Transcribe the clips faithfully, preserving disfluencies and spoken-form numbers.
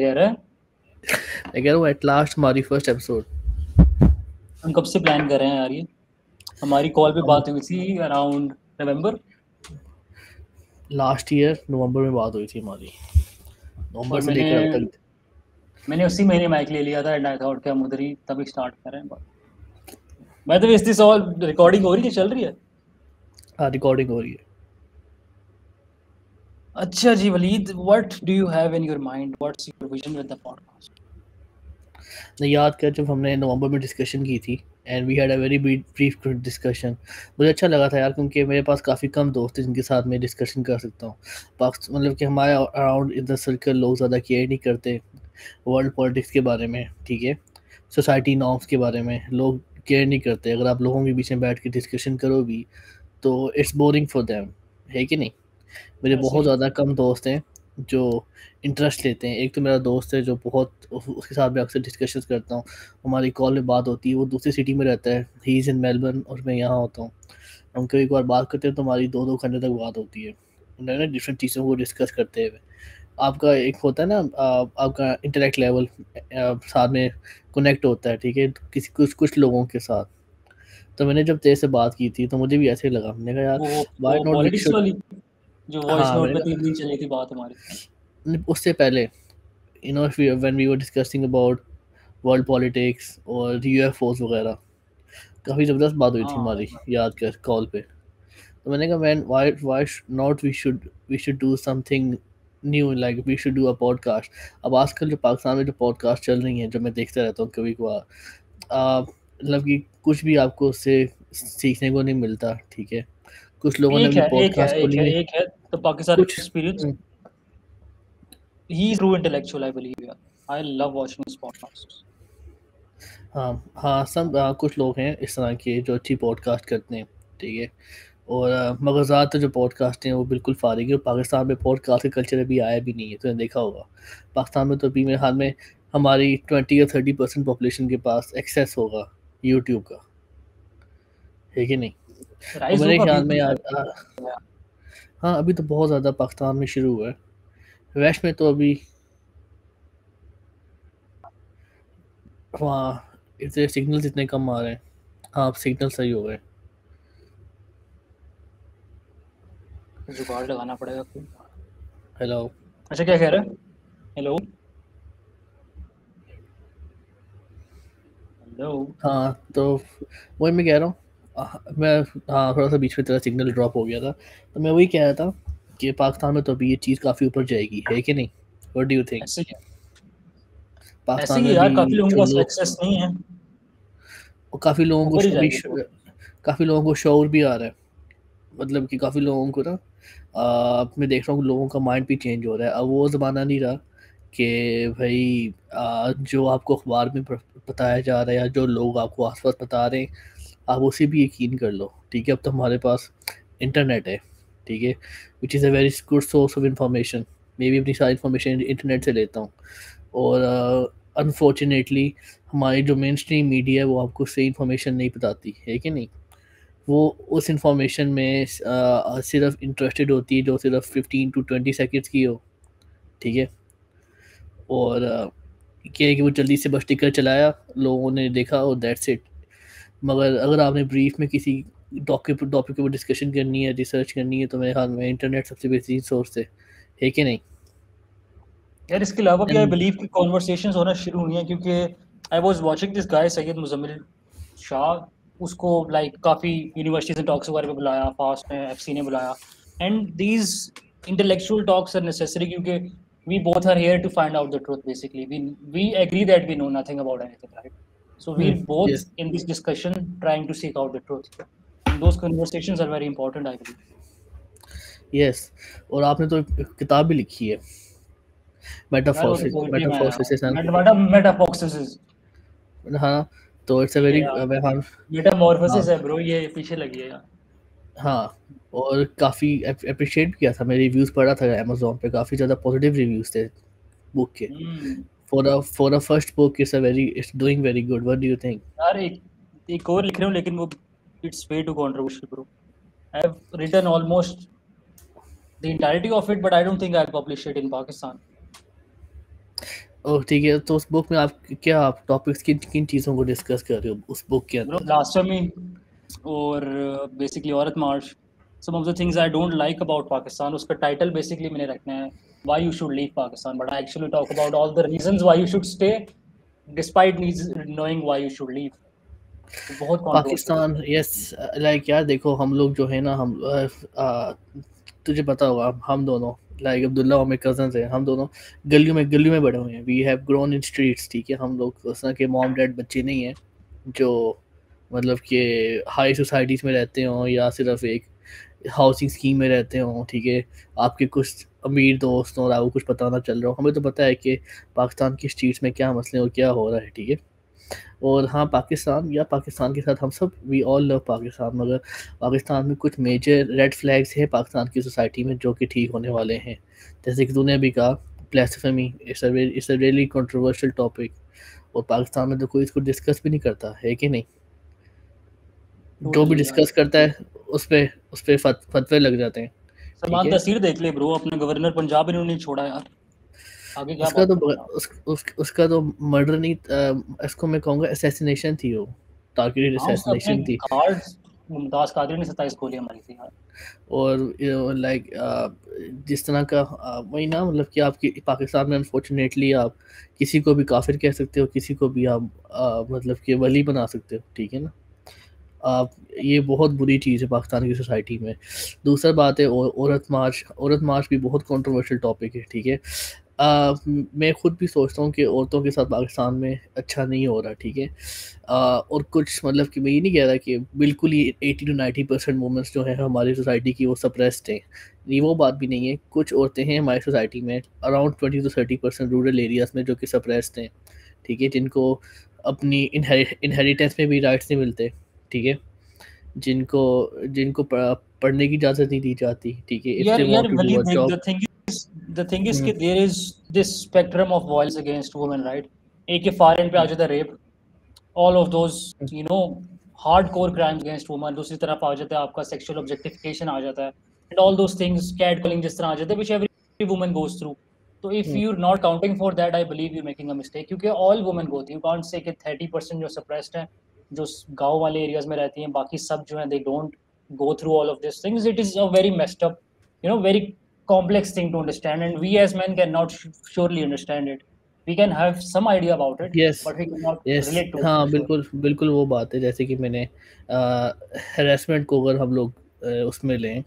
कह रहा है? मैं कह रहा हूँ एट लास्ट हमारी फर्स्ट एपिसोड। हम कब से प्लान कर रहे हैं यार ये? हमारी कॉल पे बात हुई थी अराउंड नवंबर लास्ट ईयर, नवंबर में बात हुई थी हमारी। नवंबर से लेकर अब तक मैंने उसी महीने माइक ले लिया था एंड आई थॉट कि हम उधर ही तभी स्टार्ट करें। मैं तो इस दिस ऑल रिकॉर्डिंग हो रही है, चल रही है? हाँ, रिकॉर्डिंग हो रही है। अच्छा जी Waleed, what do you have in your mind, what's your vision with the podcast? नहीं याद कर, जब हमने नवंबर में डिस्कशन की थी and we had a very brief discussion, मुझे अच्छा लगा था यार, क्योंकि मेरे पास काफ़ी कम दोस्त हैं जिनके साथ मैं डिस्कशन कर सकता हूँ। मतलब कि हमारे अराउंड इन द सर्कल लोग ज़्यादा केयर नहीं करते वर्ल्ड पॉलिटिक्स के बारे में, ठीक है, सोसाइटी नॉर्म्स के बारे में लोग केयर नहीं करते। अगर आप लोगों के बीच में बैठ के डिस्कशन करो भी तो इट्स बोरिंग फॉर देम, है कि नहीं? मेरे बहुत ज़्यादा कम दोस्त हैं जो इंटरेस्ट लेते हैं। एक तो मेरा दोस्त है जो बहुत, उसके साथ मैं अक्सर डिस्कशन करता हूँ, हमारी कॉल में बात होती है, वो दूसरी सिटी में रहता है, ही इज़ इन मेलबर्न और मैं यहाँ होता हूँ। हम कभी एक बार बात करते हैं तो हमारी दो दो घंटे तक बात होती है ना, डिफरेंट चीज़ों को डिस्कस करते हुए। आपका एक होता है ना आपका इंटेलेक्ट लेवल साथ में कनेक्ट होता है, ठीक है, किसी कुछ कुछ लोगों के साथ। तो मैंने जब तेज से बात की थी तो मुझे भी ऐसे ही लगा, मैंने कहा यार व्हाई नॉट वाली जो वॉइस नोट पे तीन दिन चली थी बात हमारी, उससे पहले you know when we were discussing about world politics और यूएफओस वगैरह, काफ़ी ज़बरदस्त बात हुई थी हमारी, याद कर, कॉल पे। तो मैंने कहा man why why not we should we should do something new, like we should do a podcast. अब आजकल जो पाकिस्तान में जो पॉडकास्ट चल रही हैं जो मैं देखता रहता हूँ कभी कभार, मतलब कि कुछ भी आपको उससे सीखने को नहीं मिलता, ठीक है। कुछ लोगों ने पॉडकास्ट को लिए एक है तो Pakistan experience, he is true intellectual I believe, I love watching his podcast. हाँ हाँ सब कुछ लोग हैं इस तरह के जो अच्छी पॉडकास्ट करते हैं, ठीक है, और मगर ज़्यादातर जो पॉडकास्ट हैं वो बिल्कुल फारिग है। पाकिस्तान में पॉडकास्ट का कल्चर अभी आया भी नहीं है, तो देखा होगा पाकिस्तान में तो अभी मेरे हाल में हमारी ट्वेंटी या थर्टी परसेंट पॉपुलेशन के पास एक्सेस होगा यूट्यूब का, है कि नहीं? तो मेरे ख्याल में यार हाँ अभी तो बहुत ज़्यादा पाकिस्तान में शुरू हुआ है, वेस्ट में तो अभी वहाँ इतने सिग्नल्स इतने कम आ रहे हैं। हाँ अब सिग्नल सही हो गए, जुगाड़ लगाना पड़ेगा। हेलो, अच्छा क्या कह रहे हैं? हेलो हेलो हाँ तो वही मैं कह रहा हूँ, मैं हाँ थोड़ा सा बीच में तेरा सिग्नल ड्रॉप हो गया था, तो मैं वही कह रहा था कि पाकिस्तान में तो अभी ये चीज़ काफ़ी ऊपर जाएगी, है कि नहीं? What do you think? Pakistan में यार काफ़ी लोगों को एक्सेस नहीं है और काफ़ी लोगों को काफ़ी लोगों को शौर भी आ रहा है, मतलब कि काफ़ी लोगों को ना आ, मैं देख रहा हूँ लोगों का माइंड भी चेंज हो रहा है। अब वो ज़माना नहीं रहा कि भाई आ, जो आपको अखबार में बताया जा रहा है या जो लोग आपको आसपास बता रहे हैं आप उसी भी यकीन कर लो, ठीक है। अब तो हमारे पास इंटरनेट है, ठीक है, which is a very good source of information. मैं भी अपनी सारी इंफॉर्मेशन इंटरनेट से लेता हूँ और अनफॉर्चुनेटली हमारी जो मेन स्ट्रीम मीडिया है वो आपको सही इंफॉर्मेशन नहीं बताती, है कि नहीं? वो उस इंफॉर्मेशन में आ, सिर्फ इंटरेस्टेड होती है जो सिर्फ फिफ्टीन टू ट्वेंटी सेकेंड्स की हो, ठीक है, और क्या है कि वो जल्दी से बस टिकर चलाया, लोगों ने देखा और दैट्स इट। मगर अगर आपने ब्रीफ में किसी टॉपिक पर टॉपिक पर डिस्कशन करनी है, रिसर्च करनी है, तो मेरे ख्याल में इंटरनेट सबसे बेहतरीन सोर्स है, है कि नहीं यार? इसके अलावा भी आई बिलीव कि कॉन्वर्सेशंस होना शुरू हुई हैं, क्योंकि I was watching this guy Syed Muzammil Shah, उसको लाइक काफ़ी यूनिवर्सिटीज एंड टॉक्स वगैरह पे बुलाया, फास्ट में एफ सी ने बुलाया, and these intellectual talks are necessary क्योंकि we both are here to find out the truth basically. We we agree that we know nothing about anything, right? So we both in this discussion trying to seek out the truth, those conversations are very important I believe. Yes, और आपने तो किताब भी लिखी है, meta forces, meta forces meta meta forces हाँ तो it's a very Metamorphosis है ब्रो, ये पीछे लगी है यार। हाँ और काफ़ी अप्रिशिएट किया था, मैं रिव्यूज़ पढ़ा था अमेजोन पे, काफ़ी ज़्यादा पॉजिटिव रिव्यूज़ थे बुक के। For a for a first book it's a very it's doing very good. What do you think? यार एक एक और लिख रहा हूँ लेकिन वो it's way too controversial bro. I have written almost the entirety of it but I don't think I will publish it in Pakistan. और ठीक है, तो उस बुक में आप क्या आप टॉपिक्स की किन चीज़ों को डिस्कस कर रहे हो उस बुक के अंदर? लास्टमी और basically Aurat March, some of the things I don't like about Pakistan, उसका टाइटल बेसिकली मैंने रखना है why you should leave Pakistan, but I actually talk about all the reasons why you should stay despite knowing why you should leave. तो बहुत Pakistan, yes like यार देखो हम लोग जो है ना, हम आ, तुझे पता होगा हम दोनों लाइक अब्दुल्ला और मेरे कजन्स हैं, हम दोनों गलियों में गलियों में बड़े हुए हैं, we have grown in streets, ठीक है। हम लोग उस तरह के मॉम डैड बच्चे नहीं हैं जो मतलब कि हाई सोसाइटीज़ में रहते हों या सिर्फ एक हाउसिंग स्कीम में रहते हों, ठीक है। आपके कुछ अमीर दोस्त हों और आपको कुछ पता ना चल रहा हो, हमें तो पता है कि पाकिस्तान की स्ट्रीट्स में क्या मसले और क्या हो रहा है, ठीक है। और हाँ, पाकिस्तान या पाकिस्तान के साथ हम सब, वी ऑल लव पाकिस्तान, मगर पाकिस्तान में कुछ मेजर रेड फ्लैग्स हैं पाकिस्तान की सोसाइटी में जो कि ठीक होने वाले हैं। जैसे कि तूने भी कहा blasphemy, it's it's a really controversial topic, और पाकिस्तान में तो कोई इसको डिस्कस भी नहीं करता है कि नहीं, जो भी डिस्कस करता है उस पर उस पर फतवे लग जाते हैं। सलमान तसीर देख ले ब्रो, अपना गवर्नर पंजाब इन्होंने छोड़ा यार, आगे क्या उसका तो उस, उस, उसका तो मर्डर नहीं, आ, इसको मैं कहूँगा असैसिनेशन थी, वो टारगेटेड असैसिनेशन थी। मुमताज कादरी ने सत्ताईस गोलियां मारी थी यार। और लाइक जिस तरह का वही ना, मतलब कि आपकी पाकिस्तान में अनफॉर्चुनेटली आप किसी को भी काफिर कह सकते हो, किसी को भी आप आ, मतलब कि वली बना सकते हो, ठीक है ना। आप ये बहुत बुरी चीज़ है पाकिस्तान की सोसाइटी में। दूसरा बात है औरत मार्च, औरत मार्च भी बहुत कंट्रोवर्शियल टॉपिक है, ठीक है। Uh, मैं खुद भी सोचता हूँ कि औरतों के साथ पाकिस्तान में अच्छा नहीं हो रहा, ठीक है। uh, और कुछ मतलब कि मैं ये नहीं कह रहा कि बिल्कुल ही eighty to ninety percent womens जो है हमारी सोसाइटी की वो सप्रेस्ड हैं, ये वो बात भी नहीं है। कुछ औरतें हैं हमारी सोसाइटी में around twenty to thirty percent rural areas में जो कि सप्रेस्ड हैं, ठीक है, जिनको अपनी इनहेरिटेंस में भी राइट्स नहीं मिलते, ठीक है, जिनको जिनको पढ़ने की इजाज़त नहीं दी जाती, ठीक है। The thing is कि there is this spectrum of violence against women, right? एक foreign पे आ जाता है rape, all of those you know hardcore crimes against women, दूसरी तरफ आ जाता है आपका sexual objectification आ जाता है, and all those things catcalling जिस तरह आ जाता है, which every woman goes through. So if you're not counting for that, I believe you're making a mistake, क्योंकि all women go through. You can't say कि thirty percent जो suppressed हैं, जो गाँव वाले areas में रहती हैं, बाकी सब जो हैं they don't go through all of these things. It is a very messed up, you know, very complex thing to understand, and we as men cannot surely understand it. We can have some idea about it, yes, but we cannot yes. relate to it. हाँ बिल्कुल बिल्कुल वो बात है, जैसे कि मैंने harassment को अगर हम लोग उसमें लें,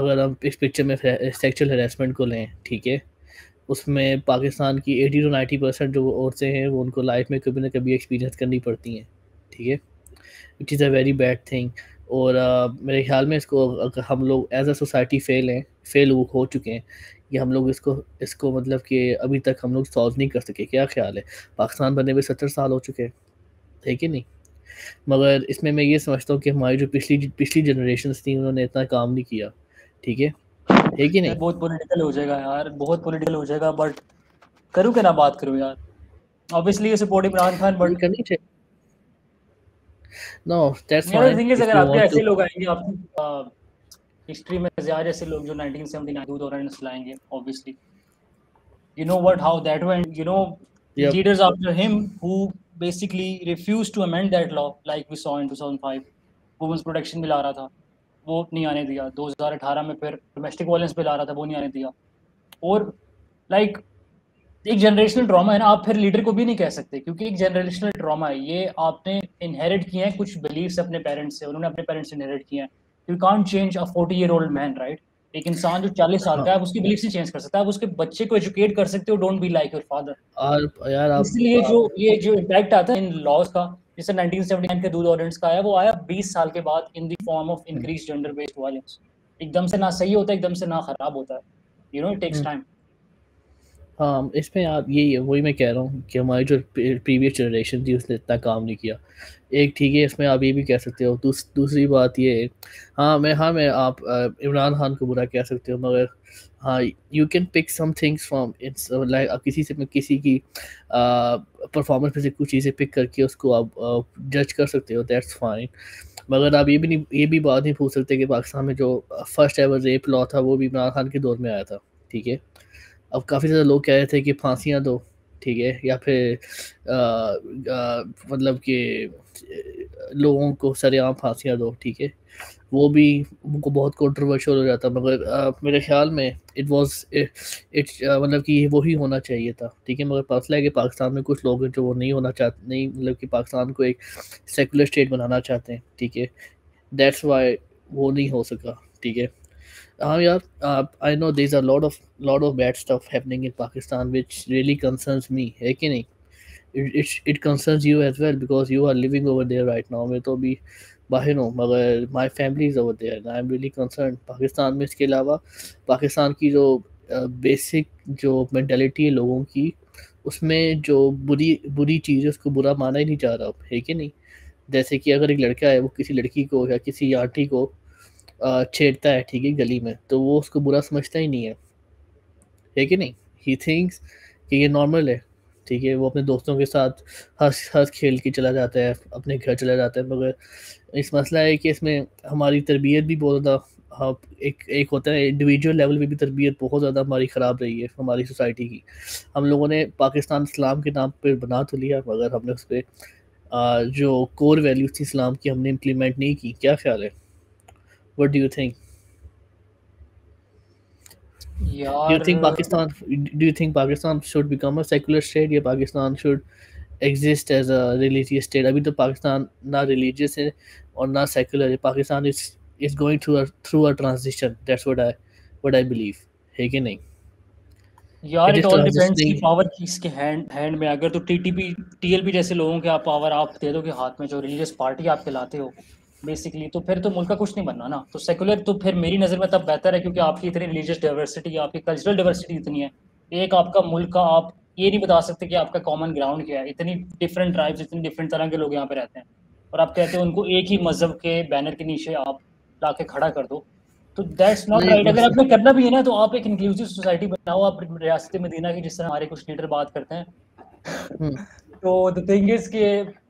अगर हम इस पिक्चर में सेक्सुअल हरासमेंट को लें, ठीक है, उसमें पाकिस्तान की एटी टू नाइन्टी परसेंट जो औरतें हैं वो उनको लाइफ में कभी ना कभी एक्सपीरियंस करनी पड़ती हैं, ठीक है, which is a very bad thing. और uh, मेरे ख्याल में इसको अगर हम लोग एज अ सोसाइटी फेल हैं, फेल हो चुके हैं, कि हम लोग इसको इसको मतलब कि अभी तक हम लोग सॉल्व नहीं कर सके। क्या ख्याल है? पाकिस्तान बने हुए सत्तर साल हो चुके हैं, है कि नहीं, मगर इसमें मैं ये समझता हूँ कि हमारी जो पिछली पिछली जनरेशन्स थी उन्होंने इतना काम नहीं किया, ठीक है, है कि नहीं। बहुत पोलिटिकल हो जाएगा यार, बहुत पोलिटिकल हो जाएगा, बट करूँ क्या ना बात करूँ यार, ऑब्वियसली ये सपोर्ट इमरान खान बट करनी चाहिए। No, that's fine. The thing is, अगर आपके ऐसे लोग आएंगे, आपकी हिस्ट्री में ज़्यादा ऐसे लोग जो nineteen seventy-nine दूध और नस्ल आएंगे, obviously, you know what, how that went, you know, yep. leaders after him who basically refused to amend that law, like we saw in two thousand five, women's protection bill आ रहा था, वो नहीं आने दिया, दो हज़ार अठारह में फिर domestic violence bill आ रहा था, वो नहीं आने दिया, और like एक जनरेशनल ट्रॉमा है ना, आप फिर लीडर को भी नहीं कह सकते, क्योंकि एक जनरेशनल ट्रॉमा है, ये आपने इनहेरिट किए हैं कुछ बिलीव्स अपने पेरेंट्स से, उन्होंने अपने पेरेंट्स से इनहेरिट किए हैं। You can't change a forty year old man, right? एक इंसान जो चालीस साल का है उसकी बिलीव्स नहीं चेंज कर सकता, आप उसके बच्चे को एजुकेट कर सकते हो, don't be like your father. इसलिए जो ये जो इम्पैक्ट आता है इन लॉज का, जैसे नाइनटीन सेवेंटी नाइन के दूध ऑर्डिनेंस का आया, वो आया बीस साल के बाद in the form of increase gender based violence, एकदम से ना सही होता है, एकदम से ना खराब होता है, you know, it takes time. हाँ, इसमें आप यही है, वही मैं कह रहा हूँ कि हमारी जो प्रीवियस जनरेशन थी उसने इतना काम नहीं किया, एक ठीक है, इसमें आप ये भी कह सकते हो। दूस, दूसरी बात ये, हाँ मैं हाँ मैं आप इमरान खान को बुरा कह सकते हो, मगर हाँ you can pick some things from it's like, आप किसी से किसी की परफॉर्मेंस में से कुछ चीज़ें पिक करके उसको आप जज कर सकते हो, दैट्स फाइन, मगर आप ये भी नहीं ये भी बात नहीं पूछ सकते कि पाकिस्तान में जो फर्स्ट एवर रेप लॉ था वो भी इमरान खान के दौर में आया था, ठीक है। अब काफ़ी ज़्यादा लोग कह रहे थे कि फांसियाँ दो, ठीक है, या फिर मतलब कि लोगों को सरेआम फांसियाँ दो, ठीक है, वो भी उनको बहुत कंट्रोवर्शियल हो जाता, मगर आ, मेरे ख्याल में इट वाज इट मतलब कि वो ही होना चाहिए था, ठीक है। मगर मसला है कि पाकिस्तान में कुछ लोग हैं जो वो नहीं होना चाहते, नहीं मतलब कि पाकिस्तान को एक सेकुलर स्टेट बनाना चाहते हैं, ठीक है, दैट्स वाई वो नहीं हो सका, ठीक है। हाँ यार, I know there is a lot of lot of bad stuff happening in Pakistan which really concerns me, है कि नहीं? It it concerns you as well because you are living over there right now. मैं तो अभी बाहर हूँ मगर my family is over there, I am really concern Pakistan में। इसके अलावा पाकिस्तान की जो बेसिक जो मैंटेलिटी है लोगों की, उसमें जो बुरी बुरी चीज़ है उसको बुरा माना ही नहीं जा रहा, है कि नहीं? जैसे कि अगर एक लड़का है वो किसी लड़की को या किसी आंटी को छेड़ता है, ठीक है, गली में, तो वो उसको बुरा समझता ही नहीं है, है कि नहीं? ही थिंक्स कि ये नॉर्मल है, ठीक है, वो अपने दोस्तों के साथ हंस हंस खेल के चला जाता है, अपने घर चला जाता है। मगर इस मसला है कि इसमें हमारी तरबियत भी बहुत ज़्यादा, एक एक होता है इंडिविजुअल लेवल पे भी तरबियत बहुत ज़्यादा हमारी ख़राब रही है, हमारी सोसाइटी की। हम लोगों ने पाकिस्तान इस्लाम के नाम पर बना तो लिया मगर हमने उस पर जो कोर वैल्यूज़ थी इस्लाम की हमने इम्प्लीमेंट नहीं की। क्या ख्याल है, what do you think? Do you think Pakistan? Do you think Pakistan should become a secular state? या Pakistan should exist as a religious state? अभी तो पाकिस्तान ना religious है और ना secular है। Pakistan is is going through a through a transition. That's what I what I believe. है कि नहीं? यार it all depends कि power किसके hand hand में। अगर तो T T P T L P जैसे लोगों के आप power आप दे दोगे हाथ में, जो religious party आप खिलाते हो बेसिकली, तो फिर तो मुल्क का कुछ नहीं बनना ना। तो सेकुलर तो फिर मेरी नज़र में तब बेहतर है, क्योंकि आपकी इतनी रिलीजियस डाइवर्सिटी, आपकी कल्चरल डाइवर्सिटी इतनी है, एक आपका मुल्क का आप ये नहीं बता सकते कि आपका कॉमन ग्राउंड क्या है। इतनी डिफरेंट ट्राइब्स, इतनी डिफरेंट तरह के लोग यहाँ पे रहते हैं, और आप कहते हो उनको एक ही मजहब के बैनर के नीचे आप ला के खड़ा कर दो, तो दैट्स नॉट राइट। अगर आपने करना भी है ना, तो आप एक इंक्लूसिव सोसाइटी बनाओ। आप रियासत मदीना की जिस तरह हमारे कुछ लीडर बात करते हैं, तो द थिंग इज कि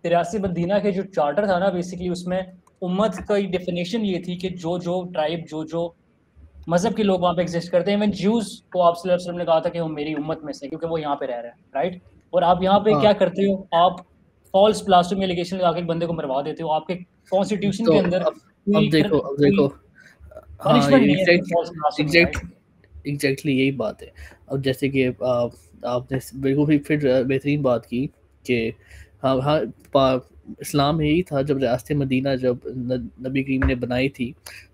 रियासत मदीना के जो चार्टर था ना, बेसिकली उसमें उम्मत का डेफिनेशन ये थी कि जो जो ट्राइब, जो जो मजहब के लोग वहाँ पे एग्जिस्ट करते हैं। इवन ज्यूज़ को आप सल्लल्लाहु अलैहि वसल्लम ने कहा था कि वो मेरी उम्मत में से, क्योंकि वो यहाँ पे रह रहे हैं, राइट। और आप यहाँ पे हाँ। क्या करते हो, आप फॉल्स ब्लास्फेमी एलिगेशन लगा के एक बंदे को मरवा देते हो। आपके कॉन्स्टिट्यूशन तो के अंदर अब, अब देखो अब देखो एग्जैक्टली एग्जैक्टली यही बात है। अब जैसे कि आपने बिल्कुल भी फिर बेहतरीन बात की कि हाँ हाँ इस्लाम यही था। जब रियासत मदीना जब नबी करीम ने बनाई थी,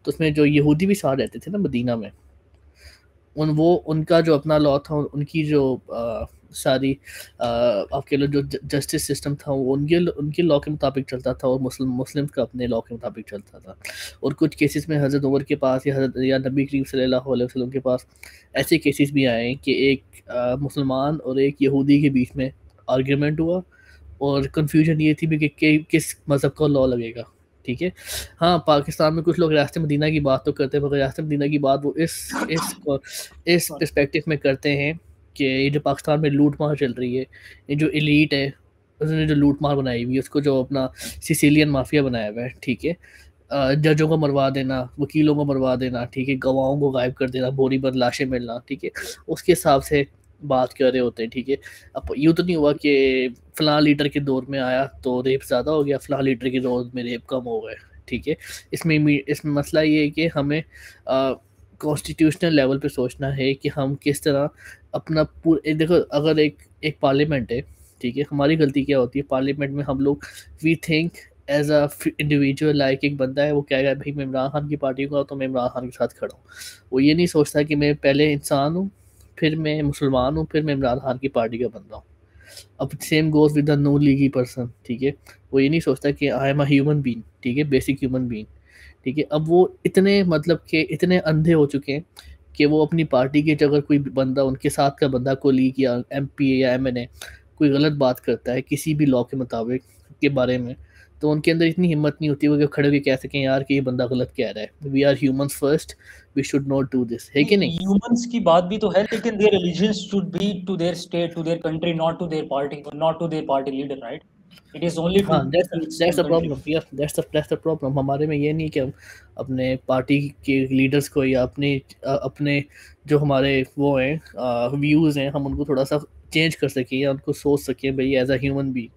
तो उसमें जो यहूदी भी साथ रहते थे ना मदीना में, उन वो उनका जो अपना लॉ था, उनकी जो आ, सारी आपके लिए जो जस्टिस सिस्टम था वो उनके उनके लॉ के मुताबिक चलता था, और मुस्लिम मुस्लिम का अपने लॉ के मुताबिक चलता था। और कुछ केसेस में हज़रत उमर के पास या हज़रत या नबी करीम सल्लल्लाहु अलैहि वसल्लम के पास ऐसे केसेस भी आए कि एक आ, मुसलमान और एक यहूदी के बीच में आर्ग्यूमेंट हुआ, और कंफ्यूजन ये थी भी कि, कि किस मज़हब का लॉ लगेगा, ठीक है। हाँ, पाकिस्तान में कुछ लोग रियासत मदीना की बात तो करते हैं, मगर रियासत मदीना की बात वो इस इस इस पर्सपेक्टिव में करते हैं कि ये जो पाकिस्तान में लूट मार चल रही है, ये जो एलीट है उसने जो लूट मार बनाई हुई है, उसको जो अपना सिसिलियन माफिया बनाया हुआ है, ठीक है, जजों को मरवा देना, वकीलों को मरवा देना, ठीक है, गवाहों को गायब कर देना, बोरी पर लाशें मिलना, ठीक है, उसके हिसाब से बात कर रहे होते हैं, ठीक है। अब यूँ तो नहीं हुआ कि फ़लाँ लीडर के दौर में आया तो रेप ज़्यादा हो गया, फ़लाँ लीडर के दौर में रेप कम हो गए, ठीक है। इसमें इसमें मसला ये है कि हमें कॉन्स्टिट्यूशनल लेवल पे सोचना है कि हम किस तरह अपना पूरा, देखो अगर एक एक पार्लियामेंट है, ठीक है, हमारी गलती क्या होती है पार्लियामेंट में, हम लोग we think as a individual, like एक बंदा है वो क्या है भाई मैं इमरान खान की पार्टी का तो मैं इमरान खान के साथ खड़ा हूँ। वो ये नहीं सोचता कि मैं पहले इंसान हूँ, फिर मैं मुसलमान हूँ, फिर मैं इमरान खान की पार्टी का बंदा हूँ। अब सेम गोज़ विद द नो लीगी पर्सन, ठीक है, वो ये नहीं सोचता कि I am a human being, ठीक है, बेसिक ह्यूमन बीइंग, ठीक है। अब वो इतने मतलब कि इतने अंधे हो चुके हैं कि वो अपनी पार्टी के अगर कोई बंदा उनके साथ का बंदा को लीग या एम पी ए या एम एन ए कोई गलत बात करता है किसी भी लॉ के मुताबिक के बारे में, तो उनके अंदर इतनी हिम्मत नहीं होती वो कि खड़े होकर कह सकें यार कि ये बंदा गलत कह रहा है, we are humans first, we should not do this, है कि नहीं? ह्यूमंस की बात भी तो है, लेकिन their religion should be to their state, to their country, not to their party, not to their party leader, right. It is only हाँ, that's, that's the problem. Yeah, that's the, that's the problem. हमारे में ये नहीं कि हम अपने party के leaders को या अपने अपने जो हमारे वो हैं व्यूज़ हैं हम उनको थोड़ा सा चेंज कर सकें या उनको सोच सकें भाई एज अ ह्यूमन बीइंग.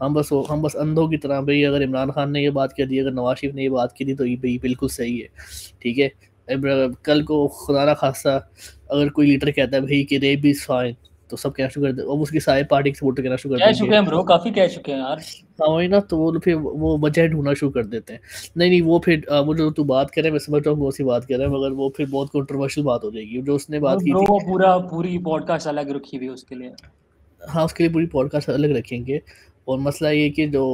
हम बस हम बस अंधों की तरह भाई अगर इमरान खान ने ये बात कर दी, अगर नवाज शरीफ ने ये बात की थी तो ये भाई बिल्कुल सही है, ठीक है. कल को खुदा ना खासा अगर कोई लीडर कहता है भाई कि रेप इज़ फाइन तो सब क्या शुरू कर दे, अब उसकी सारी पार्टी सपोर्ट करना शुरू कर देते हैं ब्रो, काफी कह चुके हैं यार. हाँ वही ना, तो वो फिर वो वजह ढूंढना शुरू कर देते हैं. नहीं नहीं वो फिर वो जो तू बात कर रहे हैं मैं समझ रहा हूँ बहुत सी बात कर रहे हैं, मगर वो फिर बहुत कंट्रोवर्शियल बात हो जाएगी जो उसने बात की थी. वो पूरा पूरी पॉडकास्ट अलग रखी हुई है उसके लिए. हाँ उसके लिए पूरी पॉडकास्ट अलग रखेंगे. और मसला ये कि जो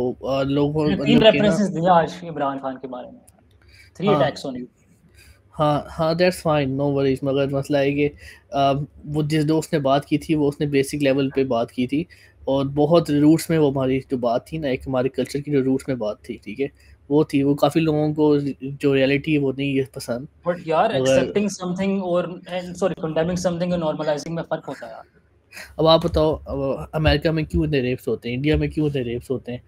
लोगों ने तीन रेफरेंसेस दिए आज इमरान खान के बारे में, थ्री अटैक्स ऑन यू. हाँ हाँ दैट्स फाइन, नो वरीज. मगर मसला है कि वो जिस दोस्त ने बात की थी वो उसने बेसिक लेवल पे बात की थी और बहुत रूट्स में वो हमारी जो बात थी ना, एक हमारे कल्चर की जो रूट्स में बात थी, ठीक है, वो थी वो काफ़ी लोगों को जो रियलिटी है वो नहीं है पसंद. बट यार एक्सेप्टिंग समथिंग और सॉरी कंडेमिंग समथिंग और नॉर्मलाइजिंग में फ़र्क होता है यार. अब आप बताओ अब अमेरिका में क्यों इतने रेप्स होते हैं, इंडिया में क्यों इतने रेप्स होते हैं,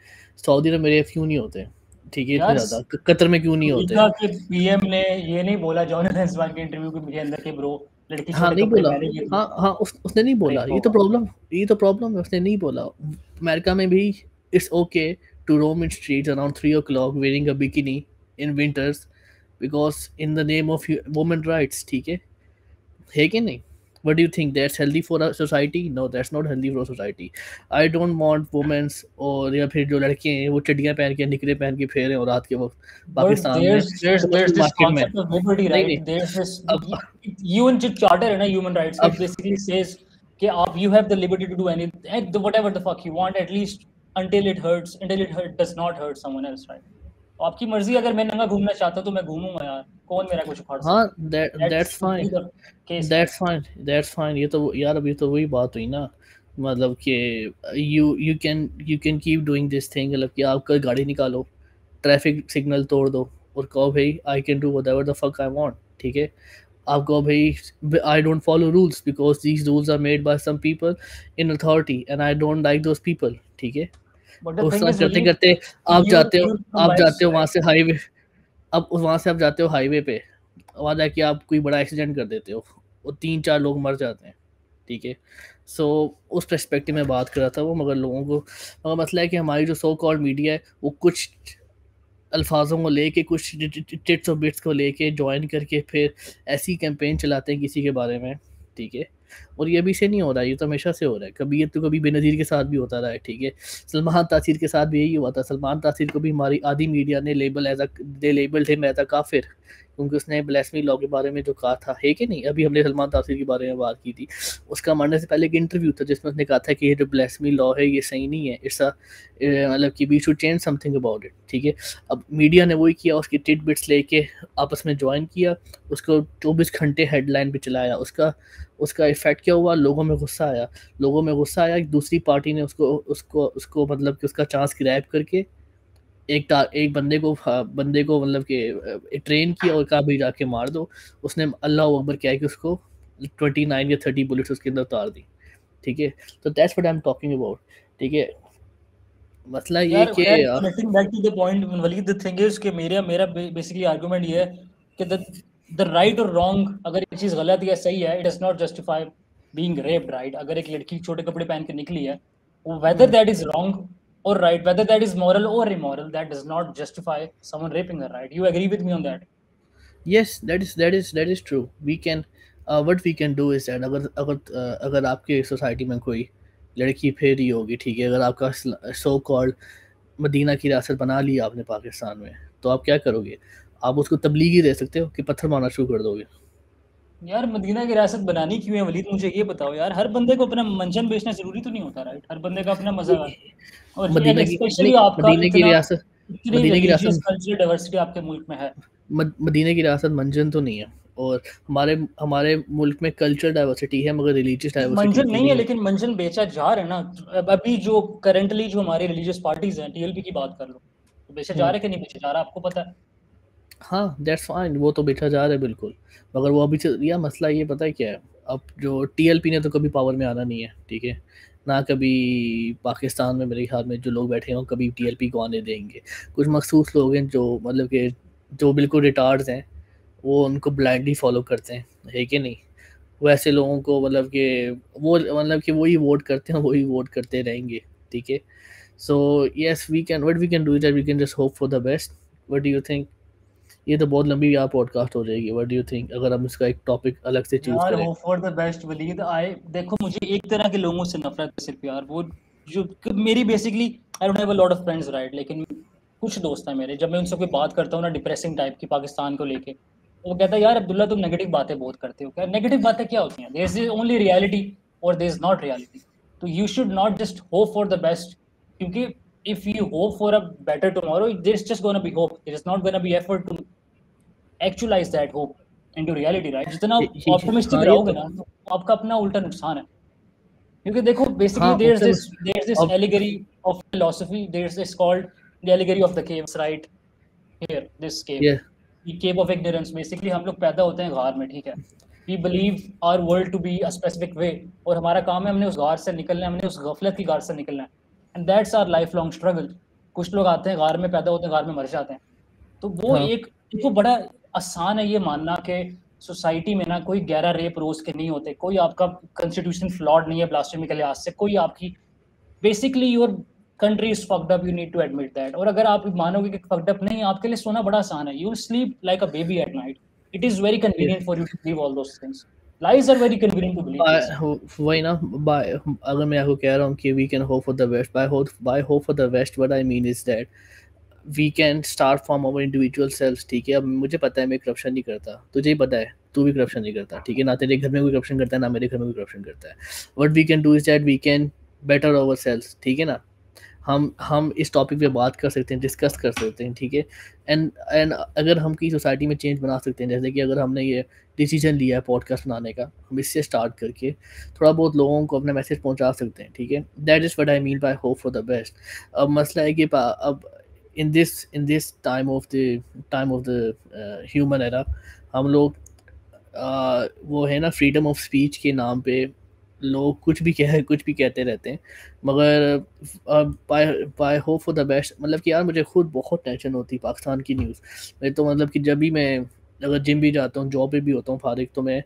सऊदी अरब में रेप क्यों नहीं होते हैं, ठीक है, इतने ज़्यादा कतर में क्यों नहीं होते हैं. कि पीएम ने ये नहीं बोला जॉनसन इस्लाम के इंटरव्यू के अंदर के ब्रो लड़की हाँ नहीं बोला हाँ हाँ उस, उसने नहीं बोला. ये तो प्रॉब्लम ये तो प्रॉब्लम है, उसने नहीं बोला. अमेरिका में भी it's okay to roam in streets around three o'clock wearing a bikini in winters because in the name of women rights, ठीक है है कि नहीं. What do you think? That's healthy for a society? No, that's not healthy for a society. I don't want women's और या फिर जो लड़के हैं वो चड्डियाँ पहन के निकरे पहन के फेरे और रात के वक्त पाकिस्तान में मार्केट में नहीं नहीं. यूएन जो चार्टर है ना human rights it basically says कि आप you have the liberty to do any whatever the fuck you want at least until it hurts until it hurt does not hurt someone else, right? आपकी मर्जी, अगर मैं नंगा घूमना चाहता तो मैं घूमूंगा यार, कौन मेरा कुछ उखाड़ सकता. हाँ that's fine that's fine that's fine. ये तो यार अभी तो वही बात हुई ना, मतलब कि you you can you can keep doing this thing, मतलब कि आप कल गाड़ी निकालो ट्रैफिक सिग्नल तोड़ दो और कहो भाई I can do whatever the fuck I want, ठीक है. आप कहो भाई I don't follow rules because these rules are made by some people in authority and I don't like those people, ठीक है. करते करते आप जाते हो आप जाते हो वहाँ से हाईवे अब वहाँ से आप जाते हो हाईवे पे वहाँ जाके आप कोई बड़ा एक्सीडेंट कर देते हो और तीन चार लोग मर जाते हैं, ठीक है. सो उस पर्सपेक्टिव में बात कर रहा था वो, मगर लोगों को मगर मसला है कि हमारी जो सो कॉल्ड मीडिया है वो कुछ अल्फाजों को लेके कुछ टिट्स और बिट्स को लेके ज्वाइन करके फिर ऐसी कैंपेन चलाते हैं किसी के बारे में, ठीक है. और ये अभी से नहीं हो रहा है, ये तो हमेशा से हो रहा है. कभी ये तो कभी बेनज़ीर के साथ भी होता रहा है, ठीक है. सलमान तासीर के साथ भी यही हुआ था. सलमान तासीर को भी हमारी आधी मीडिया ने label as a they labelled him as a काफिर क्योंकि उसने ब्लैस्मी लॉ के बारे में जो कहा था, है कि नहीं. अभी हमने सलमान तासीर के बारे में बात की थी, उसका मरने से पहले एक इंटरव्यू था जिसमें उसने कहा था कि ये जो ब्लैस्मी लॉ है ये सही नहीं है, इट्स मतलब कि we should change something about it, ठीक है. अब मीडिया ने वही किया, उसकी टिट बिट्स लेके आपस में ज्वाइन किया, उसको चौबीस घंटे हेडलाइन पर चलाया. उसका उसका इफेक्ट क्या हुआ, लोगों में गुस्सा आया. लोगों में गुस्सा आया दूसरी पार्टी ने उसको उसको उसको मतलब कि उसका चांस ग्रैब करके एक एक बंदे को बंदे को मतलब कि ट्रेन किया और कहा भी जाके मार दो. उसने अल्लाह अकबर कह के उसको ट्वेंटी नाइन या थर्टी बुलेट्स उसके अंदर उतार दी, ठीक है. तो that's what I am talking about, ठीक है. मसला ये कि letting back to the point Waleed the thing is कि मेरा मेरा बेसिकली आर्गुमेंट ये है कि द द राइट और रॉन्ग, अगर एक चीज़ गलत या सही है, it is not justify being raped, right. अगर एक लड़की छोटे कपड़े पहन के निकली है, वेदर दैट इज रॉन्ग और right, whether that is moral और immoral, that does not justify someone raping her, right. You agree with me on that? Yes, that is that is that is true. We can what we can do is that अगर अगर अगर आपके society में कोई लड़की फेर रही होगी, ठीक है, अगर आपका सो कॉल्ड मदीना की रियासत बना ली आपने पाकिस्तान में, तो आप क्या करोगे? आप उसको तबलीगी दे सकते हो कि पत्थर मारना शुरू कर दोगे? यार मदीना की रियासत बनानी क्यों है वलीद, मुझे ये बताओ यार. हर बंदे को अपना मंचन बेचना जरूरी तो नहीं होता, राइट. हर बंदे का अपना मजा है और मदीना की स्पेशली आपका मदीना की रियासत मदीना की रियासत कल्चरल डाइवर्सिटी आपके मुल्क में है. मदीना की रियासत मंजन तो नहीं है और हमारे हमारे मुल्क में कल्चरल डाइवर्सिटी है मगर रिलीजियस डाइवर्सिटी मंजन नहीं है. लेकिन मंजन बेचा जा रहा है ना अभी, जो करंटली जो हमारी रिलीजियस पार्टीज हैं, टीएलपी की बात कर लो, बेचा जा रहा है कि नहीं बेचा जा रहा आपको पता है? हाँ दैट्स फाइन, वो तो बेचा जा रहा है बिल्कुल, मगर वो अभी से या मसला ये पता है क्या है, अब जो टीएलपी ने तो कभी पावर में आना नहीं है, ठीक है. ना कभी पाकिस्तान में मेरे ख्याल में जो लोग बैठे हों कभी टीएलपी को आने देंगे। कुछ मखसूस लोग हैं जो मतलब कि जो बिल्कुल रिटार्ड्स हैं वो उनको ब्लाइंडली फॉलो करते हैं, है कि नहीं? वैसे लोगों को मतलब कि वो मतलब कि वही वोट करते हैं, वही वोट करते रहेंगे, ठीक है। So yes we can what we can do that we can just hope for the best. What do you think? ये तो बहुत लंबी यार पॉडकास्ट हो जाएगी। व्हाट डू यू थिंक अगर हम इसका एक टॉपिक अलग से चूज करें? Hope for the best Waleed. I देखो मुझे एक तरह के लोगों से नफरत है सिर्फ यार, वो जो मेरी basically I don't have a lot of friends right, लेकिन कुछ दोस्त हैं मेरे, जब मैं उनसे कोई बात करता हूँ ना डिप्रेसिंग टाइप की पाकिस्तान को लेके, वो कहता है यार अब्दुल्ला तुम नेगेटिव बातें बहुत करते हो। क्या नेगेटिव बातें क्या होती हैं? देयर इज ओनली रियलिटी और देयर इज नॉट रियलिटी। तो you should not just hope for the best, क्योंकि if you hope for a better tomorrow there's just going to be hope, there is not going to be effort to actualize that hope into reality right? जितना optimistic रहोगे ना तो आपका अपना उल्टा नुकसान है, क्योंकि देखो basically हाँ, there's this there's this allegory of philosophy, there's this called the allegory of the caves right here, this cave yeah. the cave of ignorance। basically हम लोग पैदा होते हैं गार में, ठीक है, we believe our world to be a specific way और हमारा काम है हमने उस गार से निकलना है, हमने उस गफलत की गार से निकलना है and that's our lifelong struggle। कुछ लोग आते हैं गार में पैदा होते हैं गार में मर जाते हैं। तो वो हाँ। एक देखो बड़ा आसान है ये मानना कि सोसाइटी में ना कोई गहरा रेप रोज के नहीं होते, कोई आपका कॉन्स्टिट्यूशन फ्लॉड नहीं है ब्लास्फेमी के लिहाज से, कोई आपकी basically your country is fucked up, you need to admit that. और अगर आप मानोगे कि फक्ड अप नहीं, आपके लिए सोना बड़ा आसान है, you sleep like a baby at night, it is very convenient for you to believe all those things. Lies are very convenient to believe। Why na? By अगर मैं आपको कह रहा हूँ कि we can hope for the best, by hope by hope for the best, what I mean is that we can start from our individual selves, ठीक है। अब मुझे पता है मैं करप्शन नहीं करता, तुझे ही पता है तू भी करप्शन नहीं करता, ठीक है ना, तेरे घर में कोई करप्शन करता है ना मेरे घर में कोई करप्शन करता है। What we can do is that we can better ourselves, ठीक है ना। हम हम इस टॉपिक पे बात कर सकते हैं, डिस्कस कर सकते हैं, ठीक है। एंड एंड अगर हम की सोसाइटी में चेंज बना सकते हैं, जैसे कि अगर हमने ये डिसीजन लिया है पॉडकास्ट बनाने का, हम इससे स्टार्ट करके थोड़ा बहुत लोगों को अपना मैसेज पहुंचा सकते हैं, ठीक है। That is what I mean by hope for the best. अब मसला है कि अब in this in this time of the time of the human era हम लोग uh, वो है ना फ्रीडम ऑफ स्पीच के नाम पर लोग कुछ भी कह कुछ भी कहते रहते हैं। मगर by by hope for the best मतलब कि यार मुझे खुद बहुत टेंशन होती है पाकिस्तान की न्यूज़ में। तो मतलब कि जब भी मैं अगर जिम भी जाता हूँ, जॉब पे भी होता हूँ फारिग, तो मैं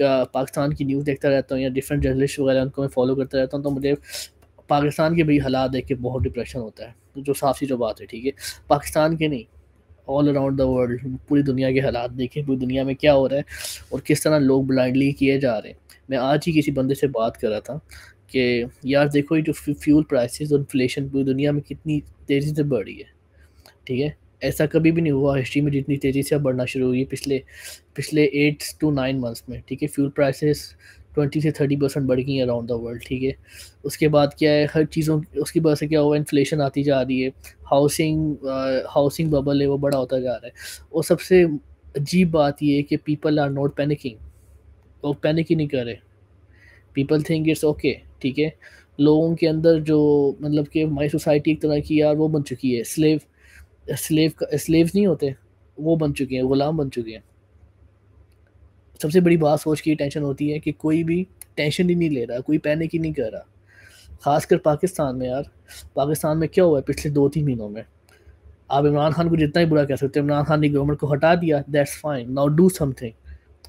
पाकिस्तान की न्यूज़ देखता रहता हूँ या डिफरेंट जर्नलिस्ट वगैरह उनको मैं फॉलो करता रहता हूँ। तो मुझे पाकिस्तान के भी हालात देख के बहुत डिप्रेशन होता है, जो साफ सी जो बात है, ठीक है। पाकिस्तान के नहीं, ऑल अराउंड द वर्ल्ड, पूरी दुनिया के हालात देखें, पूरी दुनिया में क्या हो रहा है और किस तरह लोग ब्लाइंडली किए जा रहे हैं। मैं आज ही किसी बंदे से बात कर रहा था कि यार देखो ये जो फ्यूल प्राइसेस और इन्फ्लेशन पूरी दुनिया में कितनी तेज़ी से बढ़ी है, ठीक है। ऐसा कभी भी नहीं हुआ हिस्ट्री में जितनी तेज़ी से बढ़ना शुरू हुई है पिछले पिछले एट टू नाइन मंथ्स में, ठीक है। फ्यूल प्राइसेस ट्वेंटी से थर्टी परसेंट बढ़ गई अराउंड द वर्ल्ड, ठीक है। उसके बाद क्या है, हर चीज़ों उसकी वजह से क्या हुआ, इन्फ्लेशन आती जा रही है, हाउसिंग हाउसिंग बबल है वो बड़ा होता जा रहा है। और सबसे अजीब बात यह है कि पीपल आर नॉट पैनिकिंग, लोग पैनिक ही नहीं कर रहे। पीपल थिंक इट्स ओके, ठीक है। लोगों के अंदर जो मतलब कि हमारी सोसाइटी एक तरह की यार वो बन चुकी है, स्लेव स्लेव स्लेव्स नहीं होते वो बन चुके हैं, ग़ुलाम बन चुके हैं। सबसे बड़ी बात सोच की टेंशन होती है कि कोई भी टेंशन ही नहीं ले रहा, कोई पैनिक ही नहीं कर रहा। ख़ासकर पाकिस्तान में यार, पाकिस्तान में क्या हुआ है पिछले दो तीन महीनों में? आप इमरान खान को जितना ही बुरा कह सकते हो, इमरान खान ने गवर्नमेंट को हटा दिया, that's fine, now do something.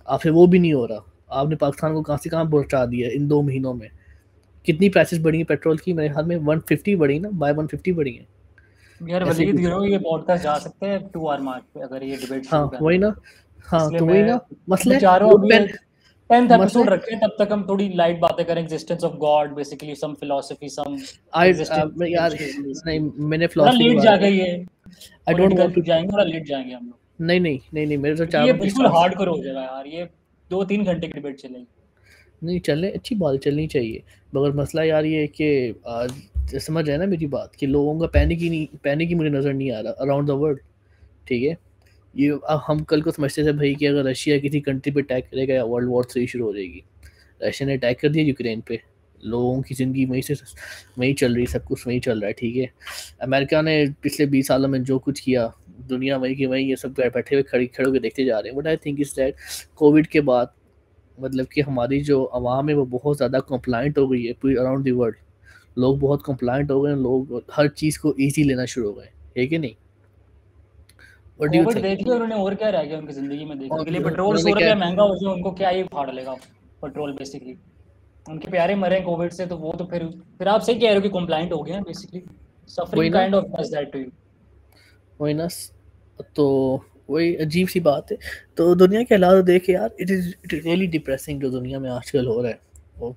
आपसे वो भी नहीं हो रहा, आपने पाकिस्तान को कहाँ से कहाँ पहुँचा दिया इन दो महीनों में। कितनी प्राइसेस बढ़ी हैं पेट्रोल की, मेरे हाथ में एक सौ पचास बढ़ी ना, बाय एक सौ पचास बढ़ी है यार। वलीद गिरो ये पॉडकास्ट जा सकते हैं टू आवर मार्क पे अगर ये डिबेट शुरू करें। हां वही ना, हां तो वही ना मसला है। चारों टेंथ एपिसोड रखें, तब तक हम थोड़ी लाइट बातें करें, existence of God, basically some philosophy, some I यार नहीं मैंने फिलॉसफी लेट जा गई है, आई डोंट वांट टू जाएंगे, थोड़ा लेट जाएंगे हम लोग। नहीं नहीं नहीं नहीं मेरे तो चारों ये बिल्कुल हार्डकोर हो जाएगा यार, ये दो तीन घंटे की डिबेट चलेगी। नहीं चले, अच्छी बात चलनी चाहिए, मगर मसला यार ये कि समझ है ना मेरी बात कि लोगों का पैनिक ही नहीं पैनिक ही मुझे नज़र नहीं आ रहा अराउंड द वर्ल्ड, ठीक है। ये अब हम कल को समझते थे भाई कि अगर रशिया किसी कंट्री पे अटैक करेगा या वर्ल्ड वॉर थ्री शुरू हो जाएगी। रशिया ने अटैक कर दिया यूक्रेन पे, लोगों की ज़िंदगी वहीं से वहीं चल रही, सब कुछ वहीं चल रहा है, ठीक है। अमेरिका ने पिछले बीस सालों में जो कुछ किया, दुनिया वहीं की वहीं, ये सब बैठे हुए खड़े खड़े होकर देखते जा रहे हैं। But I think is that Covid के बाद मतलब कि हमारी जो आवाम है वो बहुत ज़्यादा कंप्लाइंट हो गई है पूरी अराउंड द वर्ल्ड, लोग बहुत कंप्लाइंट हो गए, लोग हर चीज़ को ईजी लेना शुरू हो गए, है कि नहीं? कोविड देख लिया उन्होंने, और क्या रह गया उनकी जिंदगी में देखने के लिए? पेट्रोल सौ रुपया महंगा हो जाए, उनको क्या ही फाड़ लेगा पेट्रोल बेसिकली। उनके प्यारे मरे कोविड से, तो वो तो फिर फिर आप सही कह रहे हो कि कंप्लाइंट हो गए हैं basically, suffering kind of has that to you. वही ना, तो वही अजीब सी बात है। तो दुनिया के हालात देख यार, it is it is really depressing जो दुनिया में आजकल हो रहा है। वो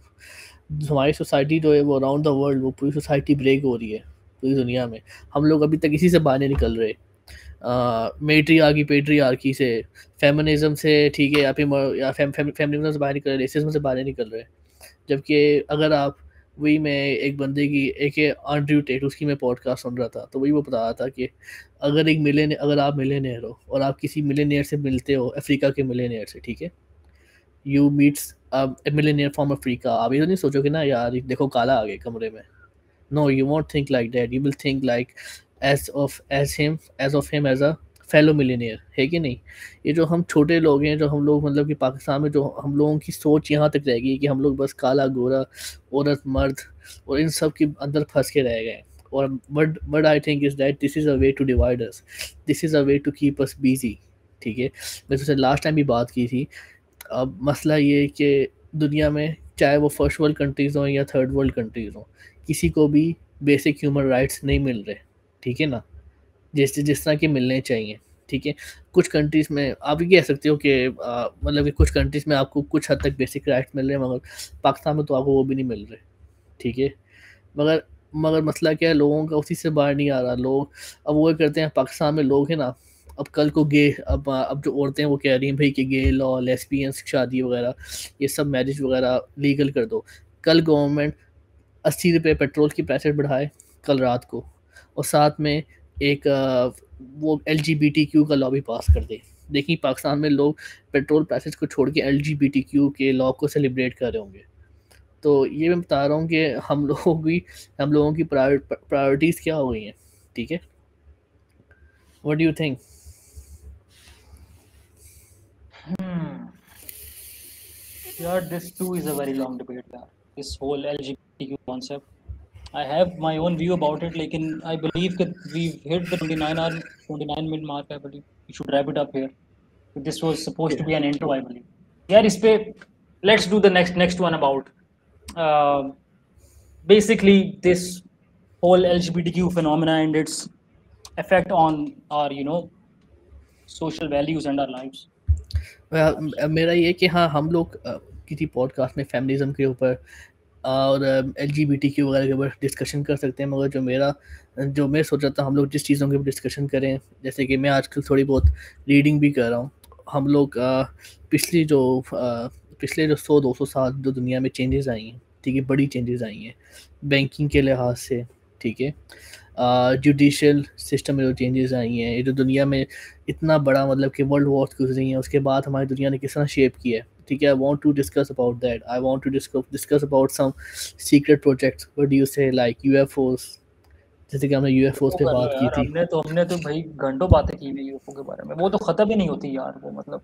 हमारी सोसाइटी जो है वो अराउंड द वर्ल्ड, वो पूरी सोसाइटी ब्रेक हो रही है पूरी दुनिया में। हम लोग अभी तक इसी से बहाने निकल रहे, मेट्रियार्की पेट्रियार्की से, फेमिनिज्म से, ठीक है, या फिर या फैम, फैम, फेमिनिज्म से बाहर निकल रहे, रेसिज्म से बाहर निकल रहे। जबकि अगर आप वही, मैं एक बंदे की, एक एंड्रयू टेट, उसकी मैं पॉडकास्ट सुन रहा था, तो वही वो बता रहा था कि अगर एक मिलेनियर, अगर आप मिलेनियर हो और आप किसी मिलेनियर से मिलते हो, अफ्रीका के मिलेनियर से, ठीक है, you meets a millionaire from Africa, आप ये तो नहीं सोचोगे ना यार देखो काला आ गए कमरे में, no, you won't think like that, you will think like as of as him as of him as a fellow millionaire, है कि नहीं? ये जो हम छोटे लोग हैं, जो हम लोग मतलब कि पाकिस्तान में जो हम लोगों की सोच यहाँ तक रह गई कि हम लोग बस काला गोरा औरत मर्द और इन सब के अंदर फंस के रह गए। और but but I think is that this is a way to divide us, this is a way to keep us busy, ठीक है। मैं तुझसे लास्ट टाइम भी बात की थी, अब मसला ये है कि दुनिया में चाहे वो फर्स्ट वर्ल्ड कंट्रीज़ हों या थर्ड वर्ल्ड कंट्रीज़ हों, किसी को भी बेसिक ह्यूमन राइट्स नहीं मिल रहे, ठीक है ना, जैसे जिस तरह के मिलने चाहिए, ठीक है। कुछ कंट्रीज़ में आप ये कह सकते हो कि मतलब कि कुछ कंट्रीज़ में आपको कुछ हद तक बेसिक राइट्स मिल रहे हैं, मगर पाकिस्तान में तो आपको वो भी नहीं मिल रहे, ठीक है। मगर मगर मसला क्या है, लोगों का उसी से बाहर नहीं आ रहा। लोग अब वो करते हैं, पाकिस्तान में लोग हैं ना, अब कल को गे, अब अब जो औरतें वो कह रही हैं भाई कि गे लॉ, लेस्बियंस शादी वगैरह ये सब मैरिज वगैरह लीगल कर दो। कल गवर्नमेंट अस्सी रुपये पेट्रोल की प्राइस बढ़ाए कल रात को, और साथ में एक वो L G B T Q का लॉ भी पास कर दे। देखिए पाकिस्तान में लोग पेट्रोल प्राइसेस को छोड़ के L G B T Q के लॉ को सेलिब्रेट कर रहे होंगे। तो ये मैं बता रहा हूँ कि हम लोगों की हम लोगों की प्रायोरिटीज़ क्या हो गई हैं, ठीक है। What do you think? यार this too is a very long debate यार, this whole L G B T Q concept. I have my own view about it, लेकिन I believe that we've hit the twenty-nine hour, twenty-nine minute mark. I believe we should wrap it up here. This was supposed to be an intro, I believe. Yeah, इस पे let's do the next next one about uh, basically this whole L G B T Q phenomena and its effect on our, you know, social values and our lives. Well, मेरा ये कि हाँ, हम लोग किसी podcast में feminism के ऊपर और L G B T Q वगैरह के ऊपर डिस्कशन कर सकते हैं, मगर जो मेरा जो मैं सोच रहा था हम लोग जिस चीज़ों के ऊपर डिस्कशन करें, जैसे कि मैं आजकल थोड़ी बहुत रीडिंग भी कर रहा हूँ। हम लोग पिछली जो पिछले जो सौ दो सौ साल जो दुनिया में चेंजेस आई हैं, ठीक है, बड़ी चेंजेस आई हैं बैंकिंग के लिहाज से, ठीक है, जुडिशल सिस्टम में जो चेंजेस आई हैं, ये जो दुनिया में इतना बड़ा मतलब कि वर्ल्ड वॉर्स गुजरी हैं, उसके बाद हमारी दुनिया ने किस तरह शेप किया है, ठीक है। I want to discuss about that, I want to discuss discuss about some secret projects, what do you say, like UFOs, जैसे कि हमने यूएफओस पे बात की थी। हमने तो हमने तो भाई घंटों बातें की है यूएफओ के बारे में, वो तो खत्म ही नहीं होती यार, वो मतलब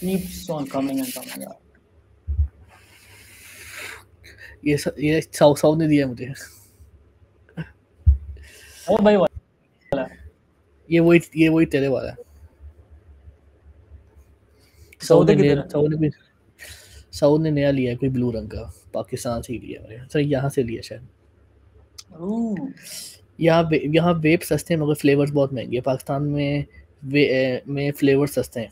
keeps on coming and coming यार। ये ये साउथ साउथ ने दिया मुझे, ओ भाई वाला ये वही ये वही तेरे वाला है। सऊद ने सऊद ने सऊद ने नया लिया है कोई ब्लू रंग का, पाकिस्तान से ही लिया है, सर यहाँ से लिया शायद। यहाँ यहाँ वेप सस्ते हैं मगर फ्लेवर्स बहुत महंगे हैं। पाकिस्तान में वे में फ्लेवर सस्ते हैं